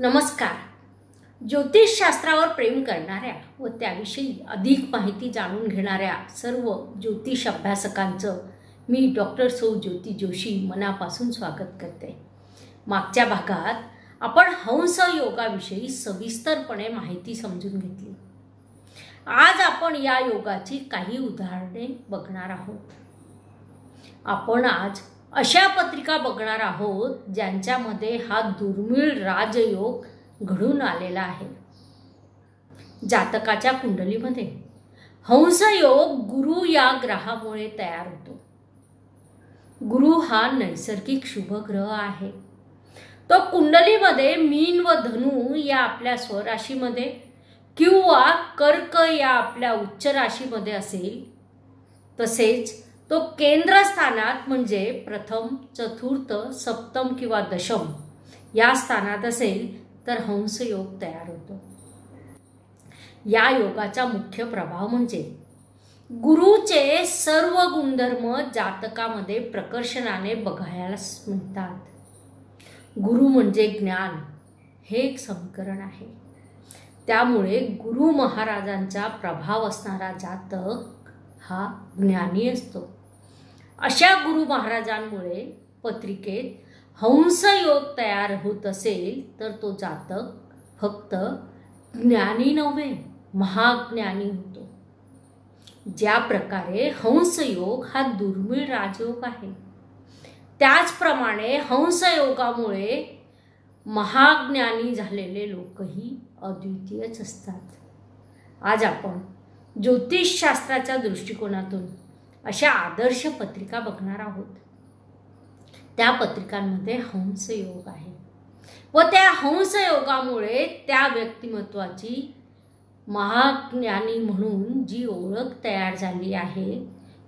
नमस्कार. ज्योतिषशास्त्रावर प्रेम करणाऱ्या व त्याविषयी अधिक माहिती जाणून घेणाऱ्या सर्व ज्योतिष अभ्यासकांचं मी डॉ सौ ज्योति जोशी मनापासून स्वागत करते. मागच्या भागात आपण हंस योगाविषयी सविस्तरपणे माहिती समजून घेतली. आज आपण या योगाची काही उदाहरणे बघणार आहोत. आपण आज अशा पत्रिका बघणार आहोत ज्यांच्यामध्ये हा दुर्मिळ राजयोग घडून आलेला आहे. जातकाच्या कुंडलीमध्ये हंस योग गुरु या ग्रहामुळे तयार होतो. गुरु हा नैसर्गिक शुभ ग्रह आहे. तो कुंडलीमध्ये मीन व धनु या आपल्या स्वराशीमध्ये किंवा कर्क या आपल्या उच्च राशीमध्ये असेल. तसेच तो केंद्रस्थानात म्हणजे प्रथम, चतुर्थ, सप्तम किंवा दशम या स्थानात असेल तर हंस योग तयार होतो. या योगाचा मुख्य प्रभाव म्हणजे गुरुचे सर्व गुणधर्म जातकामध्ये प्रकर्षणाने बघायला मिळतात. गुरु म्हणजे ज्ञान हे एक समीकरण आहे. त्यामुळे गुरु महाराजांचा प्रभाव असणारा जातक हा ज्ञानी असतो. अशा गुरु महाराजांमुळे पत्रिकेत हंस योग तयार होत असेल तर तो जातक फक्त ज्ञानी नव्हे महाज्ञानी होतो. ज्या प्रकारे हंस योग हा दुर्मिळ राजयोग आहे त्याचप्रमाणे हंस योगामुळे महाज्ञानी झालेले लोकही अद्वितीयच असतात. आज आपण ज्योतिषशास्त्राच्या दृष्टिकोनातून अशा आदर्श पत्रिका बघणार आहोत. त्या पत्रिकांमध्ये हंस योग आहे व त्या हंस योगामुळे त्या व्यक्तिमत्वाची महाज्ञानी म्हणून जी ओळख तयार झाली आहे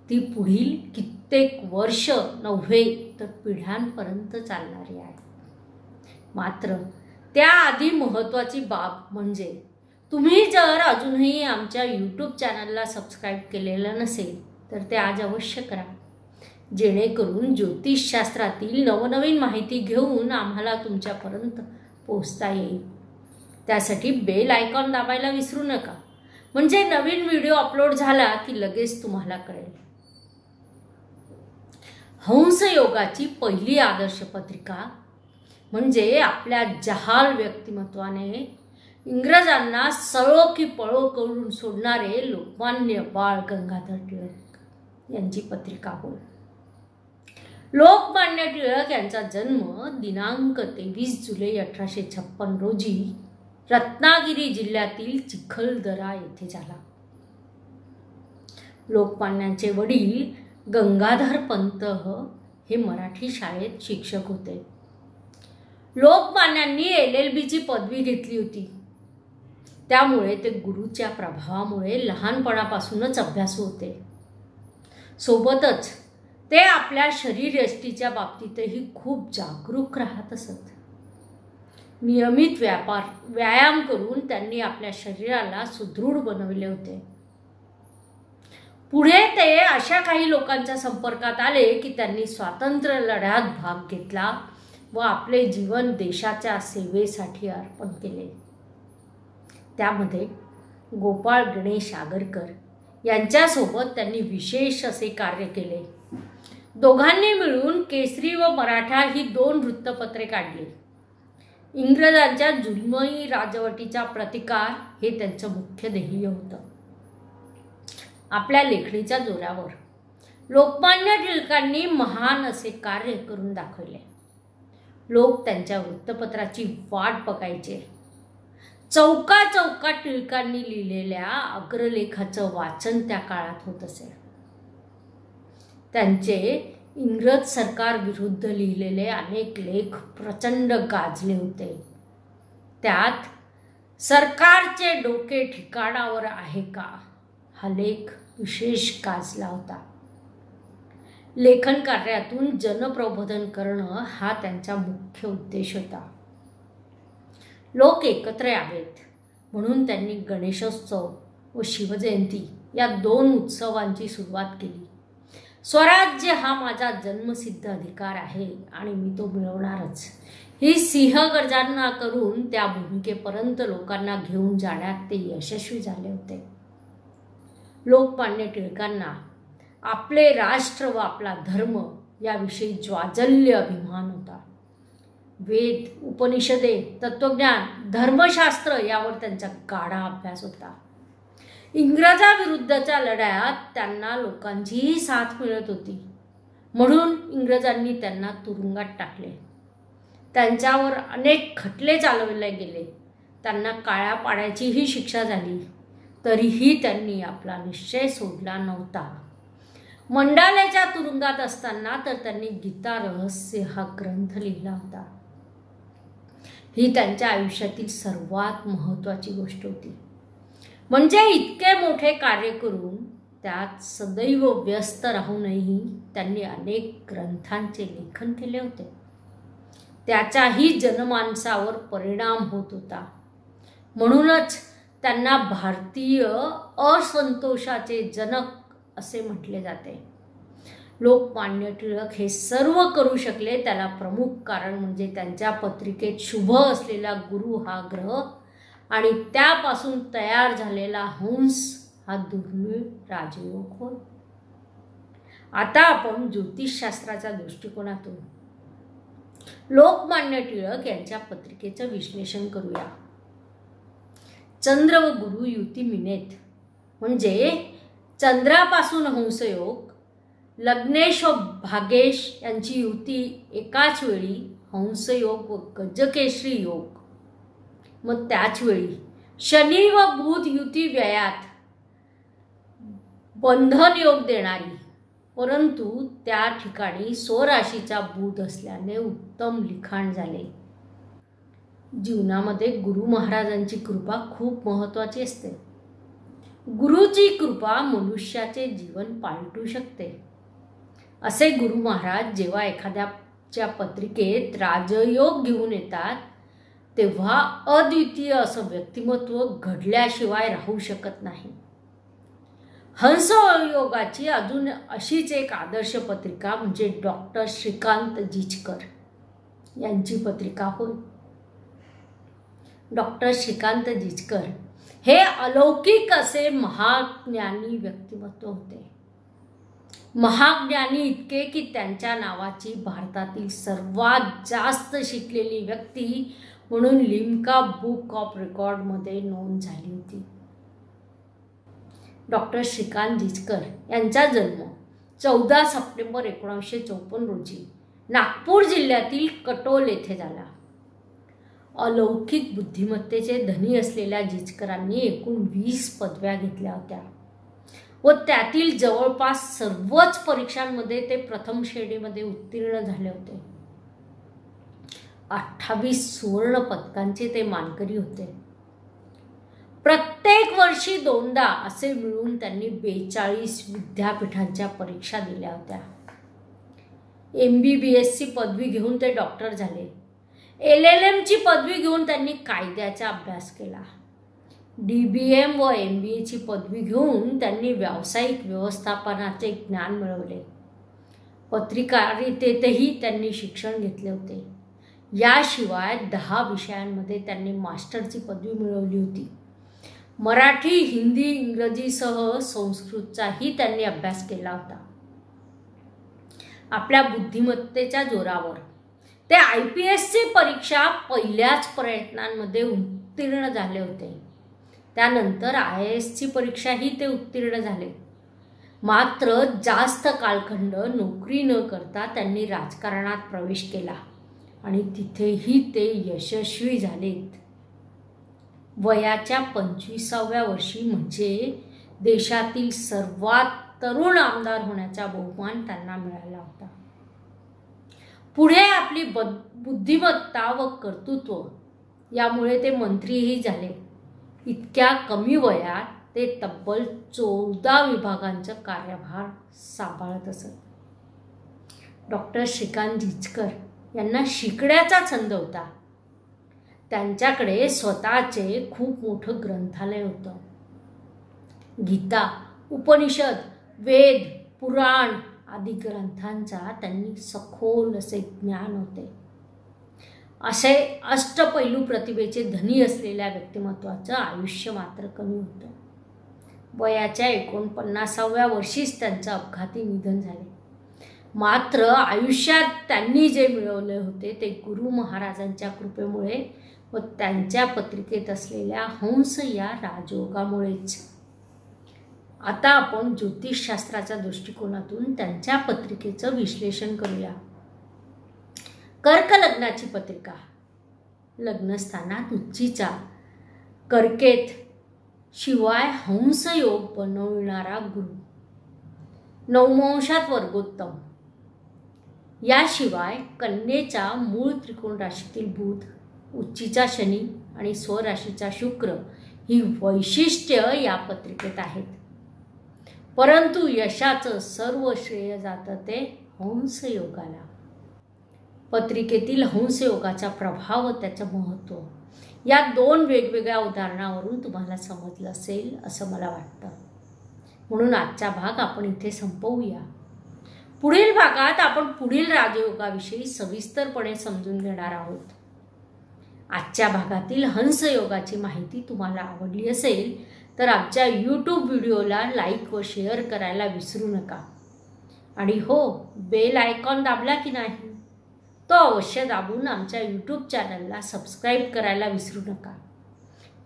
ती पुढील कित्येक वर्ष नव्हे तर पिढ्यांपर्यंत चालणारी आहे. मात्र त्याआधी महत्त्वाची बाब म्हणजे तुम्ही जर अजूनही आमच्या यूट्यूब चॅनलला सबस्क्राईब केलेलं नसेल तर ते आज अवश्य करा, जेणेकरून ज्योतिषशास्त्रातील नवनवीन माहिती घेऊन आम्हाला तुमच्यापर्यंत पोहोचता येईल. त्यासाठी बेल आयकॉन दाबायला विसरू नका, म्हणजे नवीन व्हिडिओ अपलोड झाला की लगेच तुम्हाला कळेल. हंस योगाची पहिली आदर्श पत्रिका म्हणजे आपल्या जहाल व्यक्तिमत्वाने इंग्रजांना सळो की पळो करून सोडणारे लोकमान्य बाळ गंगाधर टिळक यांची पत्रिका होय. लोकमान्य टिळक यांचा जन्म दिनांक 23 जुलै 1856 रोजी रत्नागिरी जिल्ह्यातील चिखलदरा येथे झाला. लोकमान्यांचे वडील गंगाधर पंत हे मराठी शाळेत शिक्षक होते. लोकमान्यांनी LLB ची पदवी घेतली होती. त्यामुळे ते गुरुच्या प्रभावामुळे लहानपणापासूनच अभ्यासू होते. सोबतच ते आपल्या शरीरयष्टीच्या बाबतीतही खूप जागरूक राहत असत. नियमित व्यायाम करून त्यांनी आपल्या शरीराला सुदृढ बनविले होते. पुढे ते अशा काही लोकांच्या संपर्कात आले की त्यांनी स्वातंत्र्य लढ्यात भाग घेतला व आपले जीवन देशाच्या सेवेसाठी अर्पण केले. त्यामध्ये गोपाळ गणेश आगरकर यांच्यासोबत त्यांनी विशेष असे कार्य केले. दोघांनी मिळून केसरी व मराठा ही 2 वृत्तपत्रे काढली. इंग्रजांच्या जुलमी राजवटीचा प्रतिकार हे त्यांचं मुख्य ध्येय होतं. आपल्या लेखणीच्या जोरावर लोकमान्य टिळकांनी महान असे कार्य करून दाखवले. लोक त्यांच्या वृत्तपत्राची वाट बघायचे. चौका चौका टिळकांनी लिहिलेल्या अग्रलेखाचं वाचन त्या काळात होत असे. त्यांचे इंग्रज सरकार विरुद्ध लिहिलेले अनेक लेख प्रचंड गाजले होते. त्यात सरकारचे डोके ठिकाणावर आहे का हा लेख विशेष गाजला होता. लेखन कार्यातून जनप्रबोधन करणं हा त्यांचा मुख्य उद्देश होता. लोक एकत्र आहेत म्हणून त्यांनी गणेशोत्सव व शिवजयंती या 2 उत्सवांची सुरुवात केली. स्वराज्य हा माझा जन्मसिद्ध अधिकार आहे आणि मी तो मिळवणारच ही सिंहगर्जना करून त्या भूमिकेपर्यंत लोकांना घेऊन जाण्यात ते यशस्वी झाले होते। लोकमान्य टिळकांना आपले राष्ट्र व आपला धर्म याविषयी ज्वाजल्य अभिमान होता। वेद, उपनिषदे, तत्वज्ञान, धर्मशास्त्र यावर त्यांचा गाढा अभ्यास होता। इंग्रजाविरुद्धच्या लढ्यात त्यांना लोकांचीही साथ मिळत होती, म्हणून इंग्रजांनी त्यांना तुरुंगात टाकले। त्यांच्यावर अनेक खटले चालवले गेले, त्यांना काळ्या पाण्याचीही शिक्षा झाली, तरीही त्यांनी आपला निश्चय सोडला नव्हता। मंडालेच्या तुरुंगात असताना तर त्यांनी गीता रहस्य हा ग्रंथ लिहिला होता। ही त्यांच्या आयुष्यातील सर्वात महत्त्वाची गोष्ट होती। म्हणजे इतके मोठे कार्य करून त्यात सदैव व्यस्त राहूनही त्यांनी अनेक ग्रंथांचे लेखन केले होते। त्याचाही जनमानसावर परिणाम होत होता, म्हणूनच त्यांना भारतीय असंतोषाचे जनक असे म्हटले जाते। लोकमान्य टिळक हे सर्व करू शकले त्याला प्रमुख कारण म्हणजे त्यांच्या पत्रिकेत शुभ असलेला गुरु हा ग्रह आणि त्यापासून तयार झालेला हंस हा दुर्मिळ राजयोग होय। आता आपण ज्योतिषशास्त्राच्या दृष्टिकोनातून लोकमान्य टिळक यांच्या पत्रिकेचे विश्लेषण करूया। चंद्र व गुरु युती मिनेत म्हणजे चंद्रापासून हंसयोग, लग्नेश व भागेश यांची युती एकाच वेळी हंसयोग व गजकेसरी योग, मग त्याच वेळी शनि व बुध युती व्ययात बंधन योग देणारी, परंतु त्या ठिकाणी स्वराशीचा बुध असल्याने उत्तम लिखाण झाले। जीवनामध्ये गुरु महाराजांची कृपा खूप महत्त्वाची असते। गुरुची कृपा मनुष्याचे जीवन पालटू शकते। असे गुरु महाराज जेव्हा एखाद्याच्या पत्रिकेत राजयोग घेऊन येतात तेव्हा अद्वितीय असं व्यक्तिमत्व घडल्याशिवाय राहू शकत नाही। हंस योगाची अजून अशीच एक आदर्श पत्रिका म्हणजे डॉक्टर श्रीकांत जिचकर यांची पत्रिका होय। डॉक्टर श्रीकांत जिचकर हे अलौकिक असे महाज्ञानी व्यक्तिमत्व होते। महाज्ञानी इतके की त्यांच्या नावाची भारतातील सर्वात जास्त शिकलेली व्यक्ती म्हणून लिम्का बुक ऑफ रेकॉर्डमध्ये नोंद झाली होती। डॉक्टर श्रीकांत जिचकर यांचा जन्म 14 सप्टेंबर 1954 रोजी नागपूर जिल्ह्यातील कटोल येथे झाला। अलौकिक बुद्धिमत्तेचे धनी असलेल्या जिचकरांनी एकूण 20 पदव्या घेतल्या होत्या व त्यातील जवळपास सर्वच परीक्षांमध्ये ते प्रथम श्रेणीमध्ये उत्तीर्ण झाले होते। 28 सुवर्ण पदकांचे ते मानकरी होते। प्रत्येक वर्षी दोनदा असे मिळून त्यांनी 42 विद्यापीठांच्या परीक्षा दिल्या होत्या। MBBS ची पदवी घेऊन ते डॉक्टर झाले। LLM ची पदवी घेऊन त्यांनी कायद्याचा अभ्यास केला। DBM व MBA ची पदवी घेऊन त्यांनी व्यावसायिक व्यवस्थापनाचे ज्ञान मिळवले। पत्रकारितेतही त्यांनी शिक्षण घेतले होते। याशिवाय 10 विषयांमध्ये त्यांनी मास्टरची पदवी मिळवली होती। मराठी, हिंदी, इंग्रजीसह संस्कृतचाही त्यांनी अभ्यास केला होता। आपल्या बुद्धिमत्तेच्या जोरावर ते IPSची परीक्षा पहिल्याच प्रयत्नांमध्ये उत्तीर्ण झाले होते। त्यानंतर IASची परीक्षाही ते उत्तीर्ण झाले। मात्र जास्त कालखंड नोकरी न करता त्यांनी राजकारणात प्रवेश केला आणि तिथेही ते यशस्वी झालेत। वयाच्या 25व्या वर्षी म्हणजे देशातील सर्वात तरुण आमदार होण्याचा बहुमान त्यांना मिळाला होता। पुढे आपली बुद्धिमत्ता व कर्तृत्व यामुळे ते मंत्रीही झाले। इतक्या कमी वयात ते तब्बल 14 विभागांचा कार्यभार सांभाळत असत। डॉक्टर श्रीकांत जिचकर यांना शिकण्याचा छंद होता। त्यांच्याकडे स्वतःचे खूप मोठं ग्रंथालय होतं। गीता, उपनिषद, वेद, पुराण आदी ग्रंथांचा त्यांनी सखोल असे ज्ञान होते। असे अष्टपैलू प्रतिभेचे धनी असलेल्या व्यक्तिमत्त्वाचं आयुष्य मात्र कमी होतं। वयाच्या 49व्या वर्षीच त्यांचे अपघाती निधन झाले। मात्र आयुष्यात त्यांनी जे मिळवले होते ते गुरु महाराजांच्या कृपेमुळे व त्यांच्या पत्रिकेत असलेल्या हंस या राजयोगामुळेच। आता आपण ज्योतिषशास्त्राच्या दृष्टिकोनातून त्यांच्या पत्रिकेचं विश्लेषण करूया। कर्क लग्नाची पत्रिका लग्नस्थानात उच्चीचा कर्केत शिवाय हंस योग बनवणारा गुरु नवमवंशात वर्गोत्तम याशिवाय कन्येचा मूळ त्रिकोण राशीतील बुध उच्चीचा शनी आणि स्वराशीचा शुक्र ही वैशिष्ट्य या पत्रिकेत आहेत। परंतु यशाचं सर्व श्रेय जातं ते हंस योगाला। पत्रिकेतील हंस योगाचा प्रभाव व त्याचे महत्त्व या दोन वेगवेगळ्या उदाहरणावरून तुम्हाला समजलं असेल असं मला वाटतं। म्हणून आजचा भाग आपण इथे संपवूया। पुढील भागात आपण पुढील राजयोगाविषयी सविस्तरपणे समजून घेणार आहोत। आजच्या भागातील हंस योगाची माहिती तुम्हाला आवडली असेल तर आमच्या यूट्यूब व्हिडिओला लाईक व शेअर करायला विसरू नका। आणि हो, बेल आयकॉन दाबला की नाही तो अवश्य दाबून आमच्या यूट्यूब चॅनलला सबस्क्राईब करायला विसरू नका,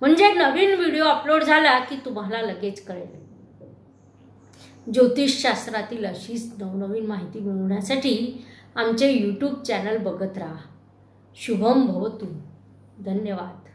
म्हणजे नवीन व्हिडिओ अपलोड झाला की तुम्हाला लगेच कळेल। ज्योतिषशास्त्रातील अशीच नवनवीन माहिती मिळवण्यासाठी आमचे यूट्यूब चॅनल बघत राहा। शुभम भवतु। धन्यवाद।